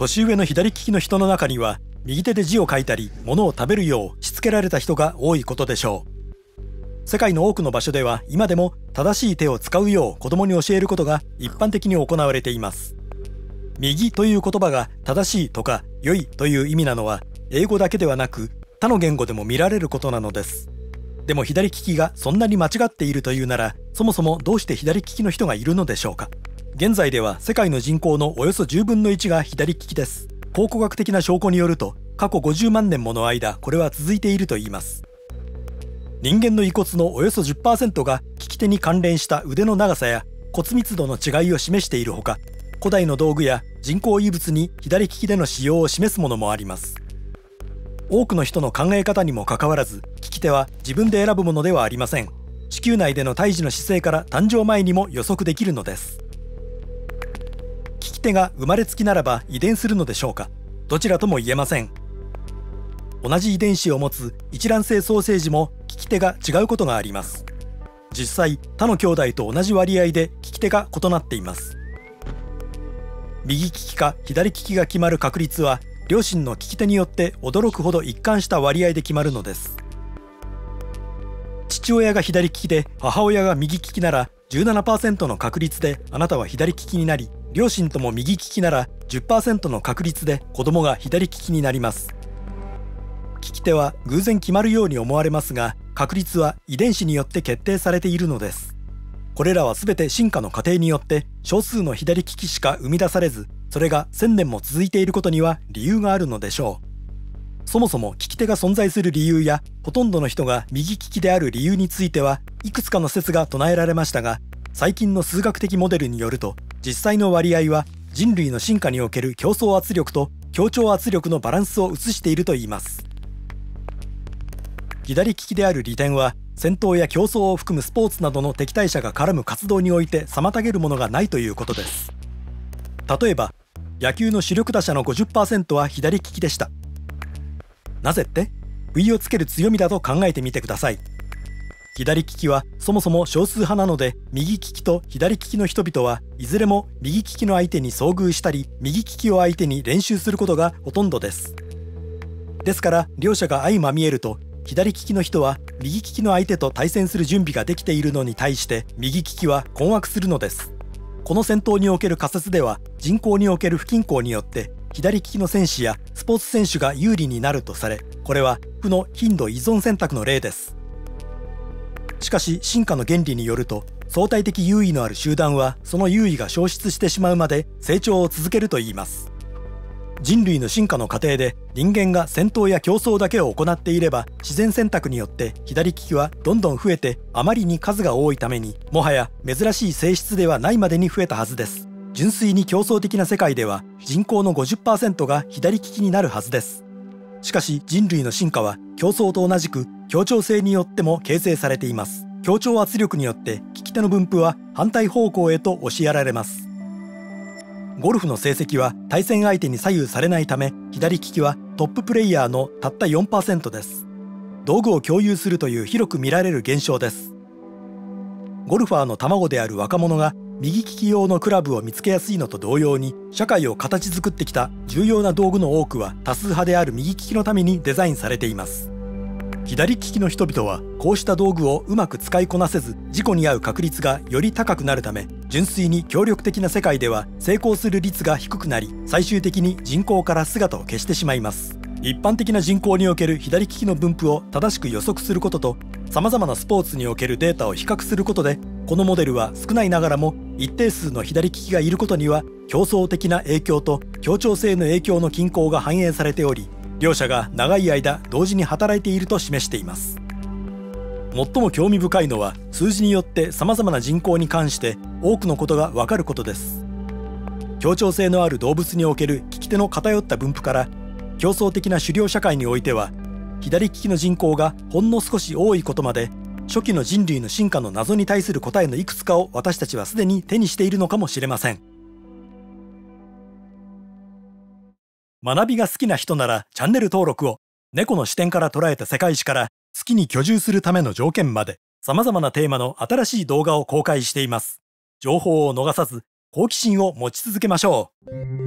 年上の左利きの人の中には右手で字を書いたり物を食べるようしつけられた人が多いことでしょう。世界の多くの場所では今でも正しい手を使うよう子供に教えることが一般的に行われています。右という言葉が正しいとか良いという意味なのは英語だけではなく他の言語でも見られることなのです。でも左利きがそんなに間違っているというなら、そもそもどうして左利きの人がいるのでしょうか。現在では世界の人口のおよそ10分の1が左利きです。考古学的な証拠によると過去50万年もの間これは続いているといいます。人間の遺骨のおよそ 10% が利き手に関連した腕の長さや骨密度の違いを示しているほか、古代の道具や人工遺物に左利きでの使用を示すものもあります。多くの人の考え方にもかかわらず利き手は自分で選ぶものではありません。地球内での胎児の姿勢から誕生前にも予測できるのです。利き手が生まれつきならば遺伝するのでしょうか。どちらとも言えません。同じ遺伝子を持つ一卵性双生児も利き手が違うことがあります。実際他の兄弟と同じ割合で利き手が異なっています。右利きか左利きが決まる確率は両親の利き手によって驚くほど一貫した割合で決まるのです。父親が左利きで母親が右利きなら 17% の確率であなたは左利きになり、両親とも右利きなら 10% の確率で子供が左利きになります。利き手は偶然決まるように思われますが、確率は遺伝子によって決定されているのです。これらは全て進化の過程によって少数の左利きしか生み出されず、それが1000年も続いていることには理由があるのでしょう。そもそも利き手が存在する理由やほとんどの人が右利きである理由についてはいくつかの説が唱えられましたが、最近の数学的モデルによると実際の割合は人類の進化における競争圧力と協調圧力のバランスを映しているといいます。左利きである利点は戦闘や競争を含むスポーツなどの敵対者が絡む活動において妨げるものがないということです。例えば野球の主力打者の 50% は左利きでした。なぜって不意をつける強みだと考えてみてください。左利きはそもそも少数派なので、右利きと左利きの人々はいずれも右利きの相手に遭遇したり右利きを相手に練習することがほとんどです。ですから両者が相まみえると左利きの人は右利きの相手と対戦する準備ができているのに対して右利きは困惑するのです。この戦闘における仮説では人口における不均衡によって左利きの選手やスポーツ選手が有利になるとされ、これは負の頻度依存選択の例です。しかし進化の原理によると相対的優位のある集団はその優位が消失してしまうまで成長を続けるといいます。人類の進化の過程で人間が戦闘や競争だけを行っていれば自然選択によって左利きはどんどん増えて、あまりに数が多いためにもはや珍しい性質ではないまでに増えたはずです。純粋に競争的な世界では人口の 50% が左利きになるはずです。しかし人類の進化は競争と同じく協調性によっても形成されています。協調圧力によって利き手の分布は反対方向へと押しやられます。ゴルフの成績は対戦相手に左右されないため左利きはトッププレイヤーのたった 4% です。道具を共有するという広く見られる現象です。ゴルファーの卵である若者が右利き用のクラブを見つけやすいのと同様に、社会を形作ってきた重要な道具の多くは多数派である右利きのためにデザインされています。左利きの人々はこうした道具をうまく使いこなせず、事故に遭う確率がより高くなるため純粋に協力的な世界では成功する率が低くなり、最終的に人口から姿を消してしまいます。一般的な人口における左利きの分布を正しく予測することとさまざまなスポーツにおけるデータを比較することで、このモデルは少ないながらも一定数の左利きがいることには競争的な影響と協調性の影響の均衡が反映されており、両者が長い間同時に働いていると示しています。最も興味深いのは数字によってさまざまな人口に関して多くのことがわかることです。協調性のある動物における利き手の偏った分布から、競争的な狩猟社会においては左利きの人口がほんの少し多いことまで、初期の人類の進化の謎に対する答えのいくつかを私たちはすでに手にしているのかもしれません。学びが好きな人ならチャンネル登録を。猫の視点から捉えた世界史から月に居住するための条件まで、様々なテーマの新しい動画を公開しています。情報を逃さず好奇心を持ち続けましょう。